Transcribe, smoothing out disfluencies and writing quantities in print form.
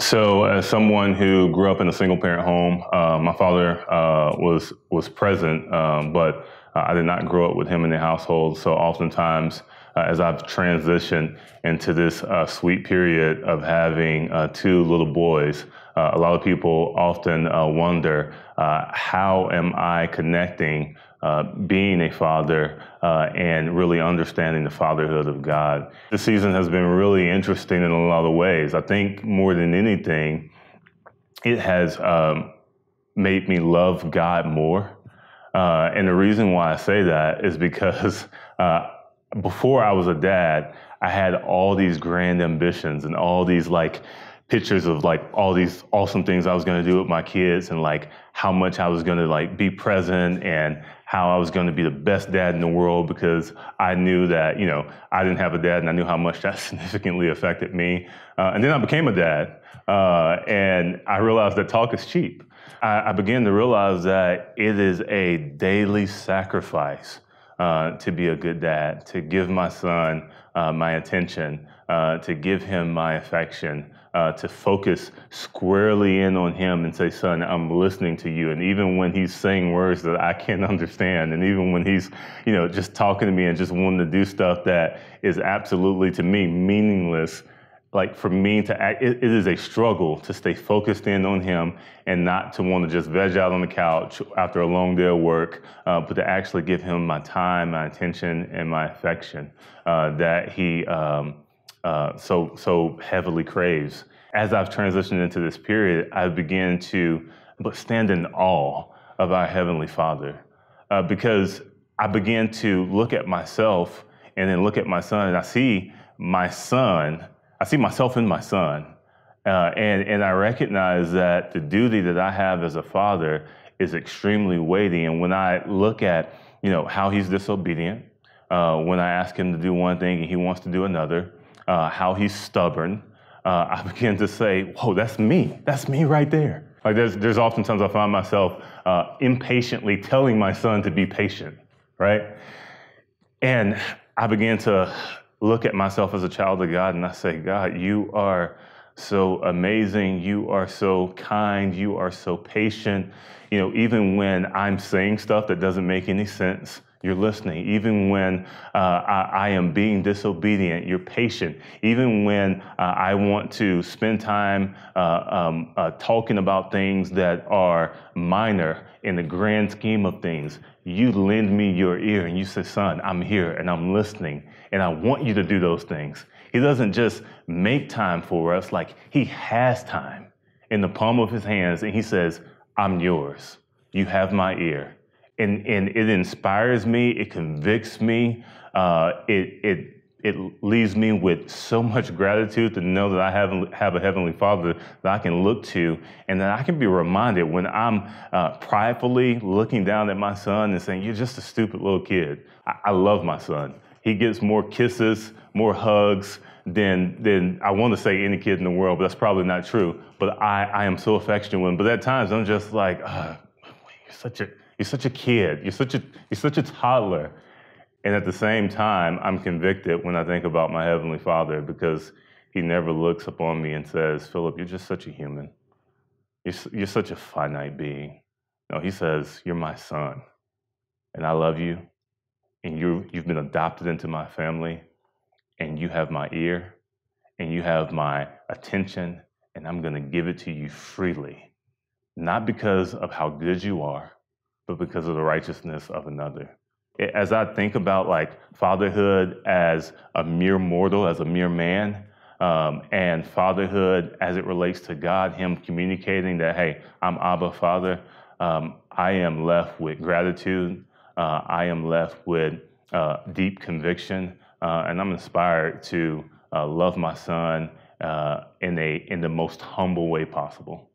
So as someone who grew up in a single parent home, my father was present, but I did not grow up with him in the household. So oftentimes, as I've transitioned into this sweet period of having two little boys, a lot of people often wonder, how am I connecting being a father and really understanding the fatherhood of God? This season has been really interesting in a lot of ways. I think more than anything, it has made me love God more. And the reason why I say that is because before I was a dad, I had all these grand ambitions and all these like pictures of like all these awesome things I was going to do with my kids and like how much I was going to like be present and how I was going to be the best dad in the world, because I knew that, you know, I didn't have a dad and I knew how much that significantly affected me. And then I became a dad and I realized that talk is cheap. I began to realize that it is a daily sacrifice to be a good dad, to give my son my attention, to give him my affection, to focus squarely in on him and say, son, I'm listening to you. And even when he's saying words that I can't understand, and even when he's, you know, just talking to me and just wanting to do stuff that is absolutely, to me, meaningless, like for me to act, it is a struggle to stay focused in on him and not to want to just veg out on the couch after a long day of work, but to actually give him my time, my attention, and my affection that he so heavily craves. As I've transitioned into this period, I've begun to stand in awe of our Heavenly Father, because I began to look at myself and then look at my son, and I see my son. I see myself in my son, and I recognize that the duty that I have as a father is extremely weighty. And when I look at, you know, how he's disobedient, when I ask him to do one thing and he wants to do another, how he's stubborn, I begin to say, whoa, that's me. That's me right there. Like there's oftentimes I find myself impatiently telling my son to be patient, right? And I begin to look at myself as a child of God, and I say, God, you are so amazing. You are so kind. You are so patient. You know, even when I'm saying stuff that doesn't make any sense, you're listening. Even when I am being disobedient, you're patient. Even when I want to spend time talking about things that are minor in the grand scheme of things, you lend me your ear and you say, son, I'm here and I'm listening and I want you to do those things. He doesn't just make time for us, like he has time in the palm of his hands and he says, I'm yours. You have my ear. And it inspires me, it convicts me, it leaves me with so much gratitude to know that I have a Heavenly Father that I can look to, and that I can be reminded when I'm pridefully looking down at my son and saying, you're just a stupid little kid. I love my son. He gets more kisses, more hugs than I want to say any kid in the world, but that's probably not true. But I am so affectionate with him. But at times I'm just like, you're such a... You're such a kid, you're such a toddler. And at the same time, I'm convicted when I think about my Heavenly Father, because he never looks upon me and says, Phillip, you're just such a human. You're such a finite being. No, he says, you're my son, and I love you, and you've been adopted into my family, and you have my ear, and you have my attention, and I'm gonna give it to you freely. Not because of how good you are, but because of the righteousness of another. As I think about like fatherhood as a mere mortal, as a mere man, and fatherhood as it relates to God, him communicating that, hey, I'm Abba Father, I am left with gratitude, I am left with deep conviction, and I'm inspired to love my son in the most humble way possible.